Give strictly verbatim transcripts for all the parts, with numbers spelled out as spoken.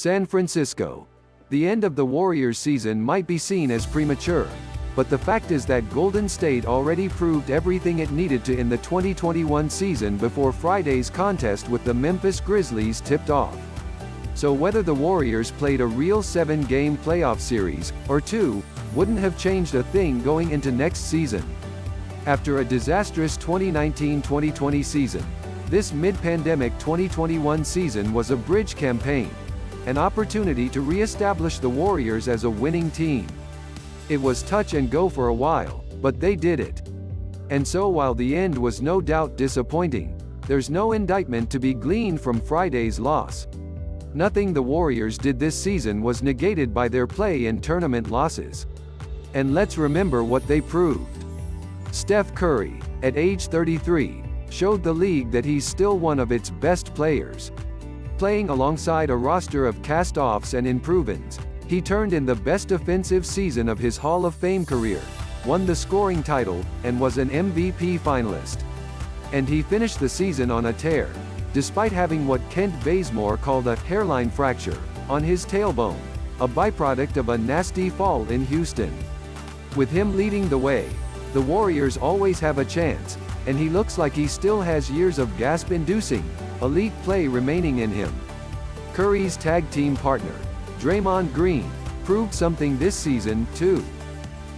San Francisco. The end of the Warriors season might be seen as premature, but the fact is that Golden State already proved everything it needed to in the twenty twenty-one season before Friday's contest with the Memphis Grizzlies tipped off. So whether the Warriors played a real seven-game playoff series, or two, wouldn't have changed a thing going into next season. After a disastrous twenty nineteen twenty twenty season, this mid-pandemic twenty twenty-one season was a bridge campaign, an opportunity to re-establish the Warriors as a winning team. It was touch and go for a while, but they did it. And so while the end was no doubt disappointing, there's no indictment to be gleaned from Friday's loss. Nothing the Warriors did this season was negated by their play in tournament losses. And let's remember what they proved. Steph Curry, at age thirty-three, showed the league that he's still one of its best players. Playing alongside a roster of cast-offs and improvements, he turned in the best offensive season of his Hall of Fame career, won the scoring title, and was an M V P finalist. And he finished the season on a tear, despite having what Kent Bazemore called a hairline fracture on his tailbone, a byproduct of a nasty fall in Houston. With him leading the way, the Warriors always have a chance, and he looks like he still has years of gasp-inducing, elite play remaining in him. Curry's tag team partner, Draymond Green, proved something this season, too.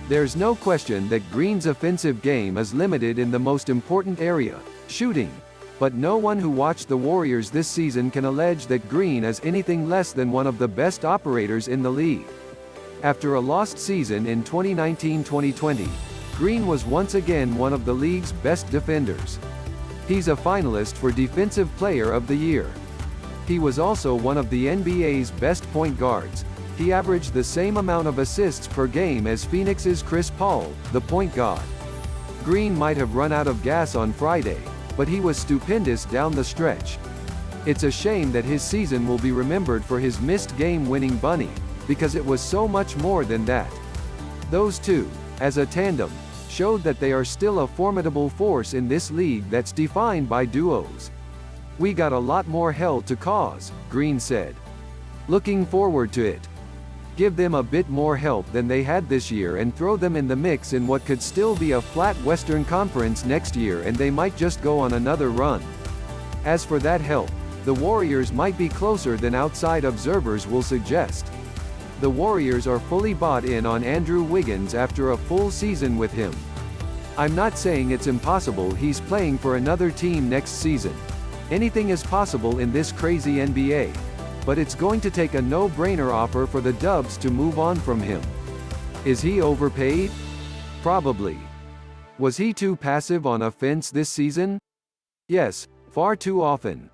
There's no question that Green's offensive game is limited in the most important area, shooting, but no one who watched the Warriors this season can allege that Green is anything less than one of the best operators in the league. After a lost season in twenty nineteen twenty twenty, Green was once again one of the league's best defenders. He's a finalist for Defensive Player of the Year. He was also one of the N B A's best point guards. He averaged the same amount of assists per game as Phoenix's Chris Paul, the point god. Green might have run out of gas on Friday, but he was stupendous down the stretch. It's a shame that his season will be remembered for his missed game-winning bunny, because it was so much more than that. Those two, as a tandem, showed that they are still a formidable force in this league that's defined by duos. We got a lot more hell to cause, Green said. Looking forward to it. Give them a bit more help than they had this year and throw them in the mix in what could still be a flat Western Conference next year, and they might just go on another run. As for that help, the Warriors might be closer than outside observers will suggest. The Warriors are fully bought in on Andrew Wiggins after a full season with him. I'm not saying it's impossible he's playing for another team next season. Anything is possible in this crazy N B A. But it's going to take a no-brainer offer for the Dubs to move on from him. Is he overpaid? Probably. Was he too passive on offense this season? Yes, far too often.